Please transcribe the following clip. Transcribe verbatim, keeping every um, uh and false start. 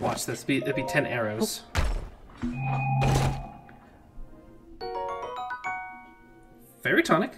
Watch this. It'd be ten arrows. Fairy tonic.